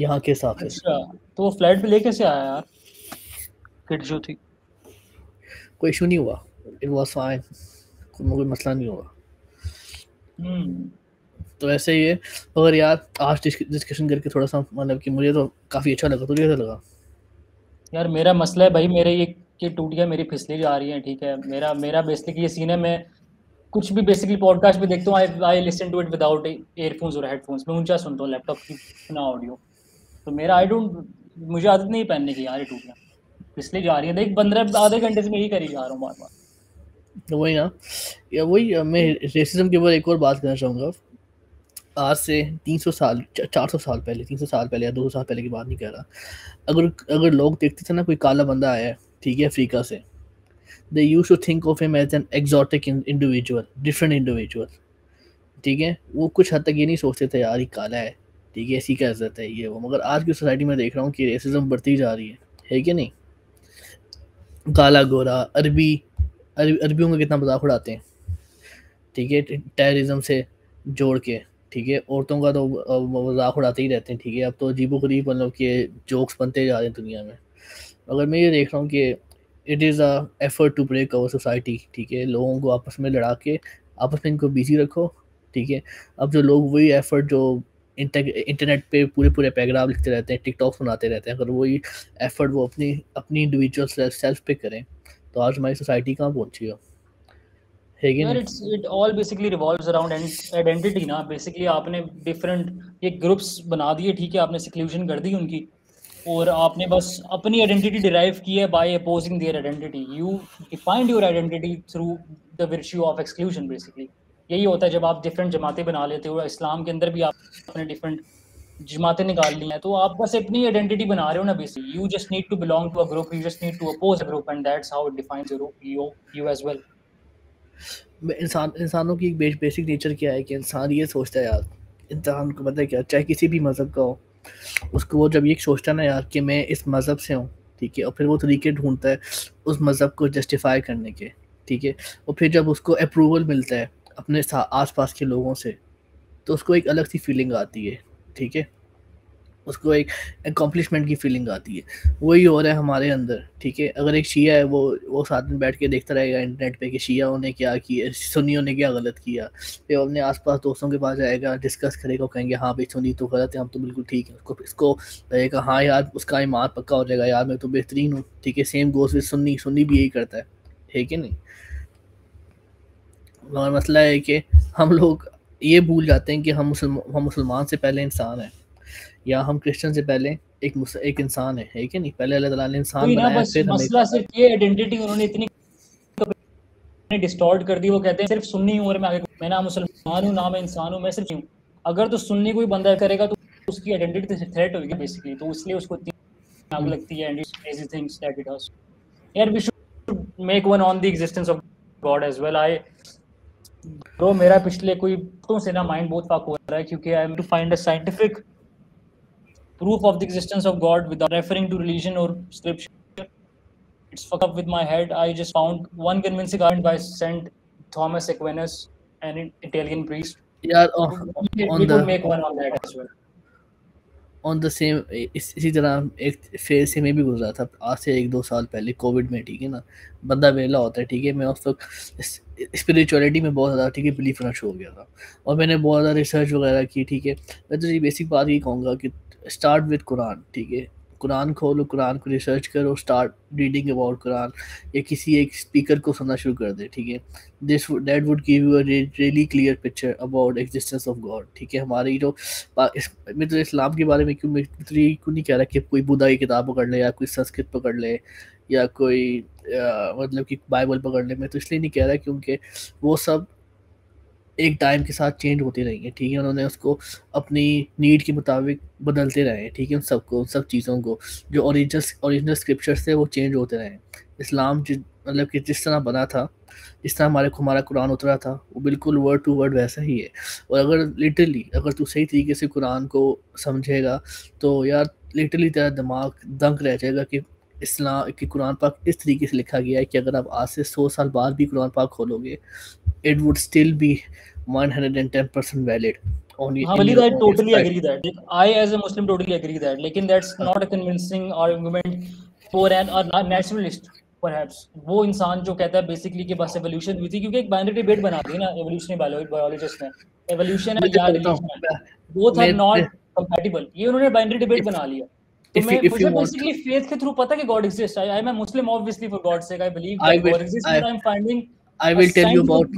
यहाँ के हिसाब से। अच्छा, तो वो फ्लैट पे लेके से आया यार, किट जो थी, कोई इशू नहीं हुआ, इट वॉज फाइन, कोई मसला नहीं हुआ। हम्म, तो ऐसे ही है। और यार आज डिस्कशन करके थोड़ा सा मतलब कि मुझे तो काफ़ी अच्छा लगा, तुझे कैसा लगा? यार मेरा मसला है भाई, मेरे ये कि टूट गया, मेरी फिसली आ रही है, ठीक है। मेरा मेरा बेसिकली ये सीन है, मैं कुछ भी बेसिकली पॉडकास्ट भी देखता हूँ, I I listen to it without earphones और हेडफोन्स, मैं ऊंचा सुनता हूँ लैपटॉप की ना ऑडियो, तो मेरा आई डोंट मुझे आदत नहीं पहनने की यार, ये टूट गया, फिसली जा रही है, देख पंद्रह आधे घंटे से मैं यही करी जा रहा हूँ बार बार। वही ना, या वही मैं रेसिज्म के ऊपर एक और बात करना चाहूँगा। आज से तीन सौ साल चार सौ साल पहले, तीन सौ साल पहले या दो सौ साल पहले की बात नहीं कर रहा, अगर अगर लोग देखते थे ना कोई काला बंदा आया है ठीक है, अफ्रीका से। They use to think of him as an exotic individual, different individual, ठीक है। वो कुछ हद तक ये नहीं सोचते थे यार ये काला है, ठीक है, ऐसी क्या इज्जत है ये वो। मगर आज की सोसाइटी में देख रहा हूँ कि रेसिज्म बढ़ती जा रही है, है कि नहीं। काला, गोरा, अरबी, अरबियों का कितना मजाक उड़ाते हैं, ठीक है, टेररिज्म से जोड़ के, ठीक है। औरतों का तो मजाक उड़ाते ही रहते हैं, ठीक है। अब तो अजीबोगरीब मतलब के जोक्स बनते जा रहे हैं दुनिया में। अगर मैं ये देख रहा हूँ कि it is a effort to break our society, ठीक है। लोगों को आपस में लड़ा के आपस में इनको बिजी रखो, ठीक है। अब जो लोग वही एफर्ट जो इंटरनेट पे पूरे पूरे पैराग्राफ लिखते रहते हैं, टिकटॉक्स बनाते रहते हैं, अगर वही एफर्ट वो अपनी अपनी इंडिविजुअल सेल्फ पे करें तो आज हमारी सोसाइटी कहाँ पहुँची हो, है कि नहीं। It's it all basically revolves around identity ना। बेसिकली आपने डिफरेंट ये ग्रुप्स बना दिए, ठीक है, आपने सिक्लूजन कर दी उनकी और आपने बस अपनी आइडेंटिटी डिराइव की है by opposing their identity. You defined your identity through the virtue of exclusion. Basically यही होता है जब आप डिफरेंट जमातें बना लेते हो। इस्लाम के अंदर भी आप अपने डिफरेंट जमातें निकाल ली हैं, तो आप बस अपनी आइडेंटिटी बना रहे हो ना। Basically you just need to belong to a group, you just need to oppose a group and that's how it defines your you you as well. इंसान इंसानों की एक बेसिक नेचर क्या है कि इंसान ये सोचता है यार, इंसान को पता है क्या, चाहे किसी भी मज़हब का हो, उसको वो जब ये सोचता है ना यार कि मैं इस मज़हब से हूँ, ठीक है, और फिर वो तरीके ढूंढता है उस मज़हब को जस्टिफाई करने के, ठीक है। और फिर जब उसको अप्रूवल मिलता है अपने आसपास के लोगों से तो उसको एक अलग सी फीलिंग आती है, ठीक है, उसको एक अकॉम्पलिशमेंट की फीलिंग आती है। वही हो रहा है हमारे अंदर, ठीक है। अगर एक शिया है वो वो साथ में बैठ के देखता रहेगा इंटरनेट पे कि शियाओं ने क्या किया, सुन्नियों ने क्या गलत किया, फिर अपने आसपास दोस्तों के पास जाएगा, डिस्कस करेगा और कहेंगे हाँ भाई सुन्नी तो गलत है, हम तो बिल्कुल ठीक है। उसको इसको लगेगा हाँ यार उसका ईमान पक्का हो जाएगा, यार मैं तो बेहतरीन हूँ, ठीक है। Same goes with Sunni, Sunni भी यही करता है, ठीक है नहीं। और मसला है कि हम लोग ये भूल जाते हैं कि हम हम मुसलमान से पहले इंसान हैं, या हम क्रिश्चियन से पहले एक एक इंसान है, है कि नहीं। पहले अल्लाह ताला ने इंसान बनाया, फिर मसला सिर्फ ये आइडेंटिटी उन्होंने इतनी ने डिस्टॉर्ट कर दी। वो कहते हैं सिर्फ सुन्नी हूं और मैं आगे मैं ना मुसलमान हूं ना मैं इंसान हूं, मैं सिर्फ हूं। अगर तो सुन्नी कोई बंदा करेगा तो उसकी आइडेंटिटी से थ्रेट होगी बेसिकली, तो इसलिए उसको इतनी आग लगती है and crazy things that it has. यार we should make one on the existence of God as well. I bro मेरा पिछले कोई तो से ना माइंड बहुत फक हो रहा है क्योंकि I am to find a scientific proof of the existence of God without referring to religion or scripture. It's fucked up with my head. I just found one convincing argument by Saint Thomas Aquinas, an Italian priest. Yeah, on, we, on we the could make one on that as well. On the same, इस इसी तरह एक phase से मैं भी गुजरा था आज से एक दो साल पहले कोविड में, ठीक है ना। बंदा वेला होता है, ठीक है। मैं उस वक्त स्पिरिचुअलिटी में बहुत ज़्यादा, ठीक है, बिलीफ करना शुरू हो गया था और मैंने बहुत ज़्यादा रिसर्च वगैरह की, ठीक है। मैं तो ये बेसिक बात ही कहूँगा कि स्टार्ट विद कुरान, ठीक है। कुरान खोलो, कुरान को रिसर्च करो, स्टार्ट रीडिंग अबाउट कुरान, या किसी एक स्पीकर को सुनना शुरू कर दे, ठीक है। This that would give you a really clear picture about existence of God, ठीक है। हमारी जो इस, मैं तो इस्लाम के बारे में क्यों मैं क्यों नहीं कह रहा कि कोई बुद्धा की किताब पकड़ ले या कोई संस्कृत पकड़ ले या कोई आ, मतलब कि बाइबल पकड़ ले। मैं तो इसलिए नहीं कह रहा क्योंकि वो सब एक टाइम के साथ चेंज होती रही है, ठीक है। उन्होंने उसको अपनी नीड के मुताबिक बदलते रहे हैं, ठीक है। उन सबको उन सब चीज़ों को जो ओरिजिनल ओरिजिनल स्क्रिप्चर्स थे वो चेंज होते रहे हैं। इस्लाम मतलब कि जिस तरह बना था, जिस तरह हमारे हमारा कुरान उतरा था, वो बिल्कुल वर्ड टू वर्ड वैसा ही है। और अगर लिटरली अगर तू सही तरीके से कुरान को समझेगा तो यार लिटरली तेरा दिमाग दंग रह जाएगा कि इस्लाम कि कुरान पाक इस तरीके से लिखा गया है कि अगर आप आज से सौ साल बाद भी कुरान पाक खोलोगे it would still be one hundred ten percent valid. I totally agree that. I as a Muslim totally agree that. लेकिन that's not a convincing argument for an a naturalist perhaps. वो इंसान जो कहता है बेसिकली कि बस evolution हुई थी, क्योंकि एक बाइनरी डिबेट बना दी ना एवोल्यूशनरी बायोलॉजिस्ट ने, एवोल्यूशन या religion both are not compatible, ये उन्होंने बाइनरी डिबेट बना लिया। If you, if you basically want... faith के through पता कि God exists. I, I am a Muslim obviously for God's sake. I believe that I will, God exists. I, I am finding. I will tell you about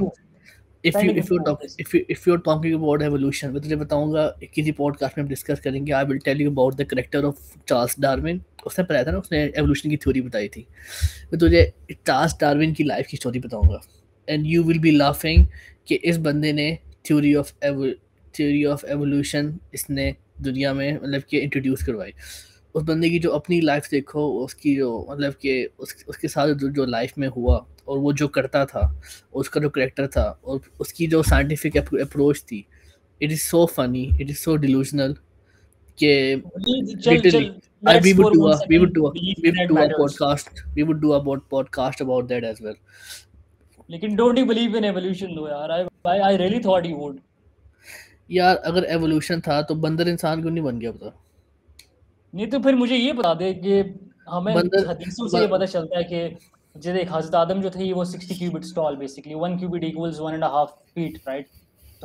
if you if you talk if you if you are talking about evolution. मैं तुझे बताऊंगा किसी podcast में हम discuss करेंगे. I will tell you about the character of Charles Darwin. उसने पढ़ाया था ना, उसने evolution की theory बताई थी. मैं तुझे Charles Darwin की life की story बताऊंगा. And you will be laughing कि इस बंदे ने theory of theory of evolution इसने दुनिया में मतलब कि introduce करवाई. उस बंदे की जो अपनी लाइफ देखो, उसकी जो मतलब कि उस, उसके साथ जो, जो लाइफ में हुआ और वो जो करता था, उसका जो करेक्टर था और उसकी जो साइंटिफिक अप्रोच थी, it is so funny, it is so delusional कि लेकिन don't you believe in evolution though यार? I, I, I really thought you would. यार अगर evolution था तो बंदर इंसान क्यों नहीं बन गया बता? नहीं तो फिर मुझे ये बता दे कि हमें हदीसों से ये पता चलता है कि जैसे हज़रत आदम जो थे वो साठ cubits tall basically one cubit equals one and half feet right.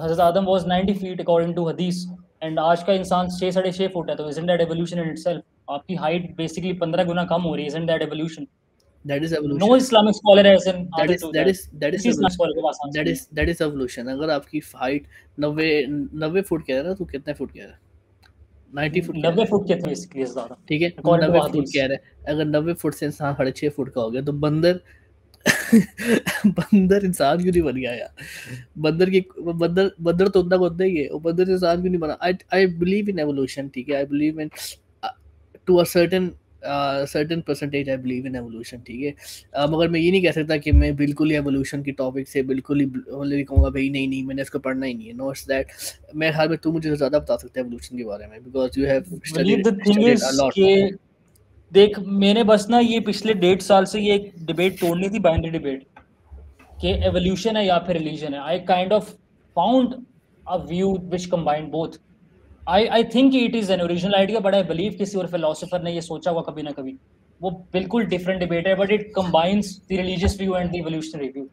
हज़रत आदम वाज नब्बे फीट अकॉर्डिंग टू हदीस एंड आज का इंसान छः साढ़े छः फुट है तो isn't that evolution in itself? आपकी हाइट बेसिकली पंद्रह गुना कम हो रही है, isn't that evolution? That is evolution. No Islamic scholar has an that is that is that is evolution. That is that is evolution. अगर आपकी हाइट नब्बे फुट कह रहा है तो कितने फुट कह रहा है? नब्बे फुट नब्बे फुट के बेसिकली ज्यादा ठीक है नब्बे फुट कह रहा है. अगर नब्बे फुट से इंसान साढ़े छः फुट का हो गया तो बंदर बंदर इंसान क्यों नहीं बन गया यार? बंदर की बंदर बंदर तो उतना उतना ही है और बंदर इंसान क्यों नहीं बना? आई आई बिलीव इन एवोल्यूशन ठीक है. I believe in to a certain certain percentage I believe in evolution ठीक है. मगर मैं ये नहीं कह सकता कि मैं बिल्कुल ही एवोल्यूशन की टॉपिक से बिल्कुल ही मतलब कहूँगा भाई नहीं नहीं मैंने इसको पढ़ना ही नहीं है. नो इट्स दैट मेरे ख्याल में तू मुझे ज़्यादा बता सकता है एवोल्यूशन के बारे में because you have studied a lot. देख मैंने बस ना ये पिछले डेढ़ साल से ये एक डिबेट तोड़नी थी बाइनरी डिबेट कि एवोल्यूशन है या फिर रिलीजन है. I kind of found a view which combined both. I I think it is an original idea but I believe किसी और फिलोसोफर ने ये सोचा हुआ कभी ना कभी. वो बिल्कुल डिफरेंट डिबेट है but it combines the religious view and the evolutionary view.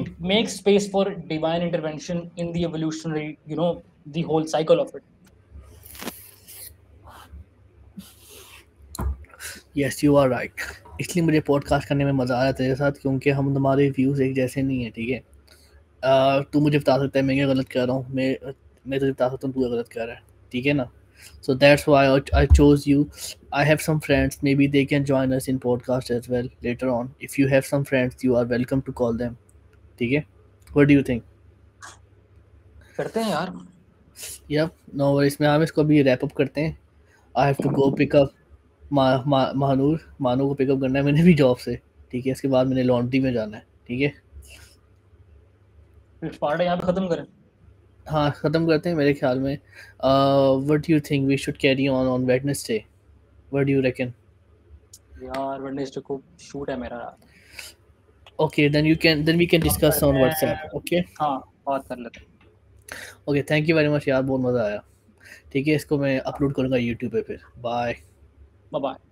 It makes space for divine intervention in the evolutionary you know the whole cycle of it. Yes you are right. इसलिए मुझे podcast करने में मज़ा आ रहा है तेरे साथ क्योंकि हम हमारे व्यूज़ एक जैसे नहीं है ठीक है. uh, तू मुझे बता सकता है मैं क्या गलत कह रहा हूँ, मैं मैं तुझे बता सकता हूँ तू गलत कह रहा है ठीक है ना. So that's why I chose you. I have some friends maybe they can join us in podcast as well later on. If you have some friends you are welcome to call them ठीक है. What do you think करते हैं यार? या no worries में हम इसको अभी रैप अप करते हैं. I have to go pick up मा, मा, महानूर मानो को पिकअप करना है मैंने भी जॉब से ठीक है. इसके बाद मैंने लॉन्ड्री में जाना है ठीक है. इस पार्ट यहाँ पे ख़त्म करें? हाँ ख़त्म करते हैं मेरे ख्याल में. What do you think we should carry on on Wednesday? What do you reckon? यार वेडनेसडे को शूट है मेरा. Okay then you can then we can discuss on WhatsApp. Okay हाँ बात कर लेते हैं. Okay thank you very much यार बहुत मज़ा आया ठीक है. इसको मैं अपलोड करूँगा यूट्यूब पर. फिर बाय. Bye-bye.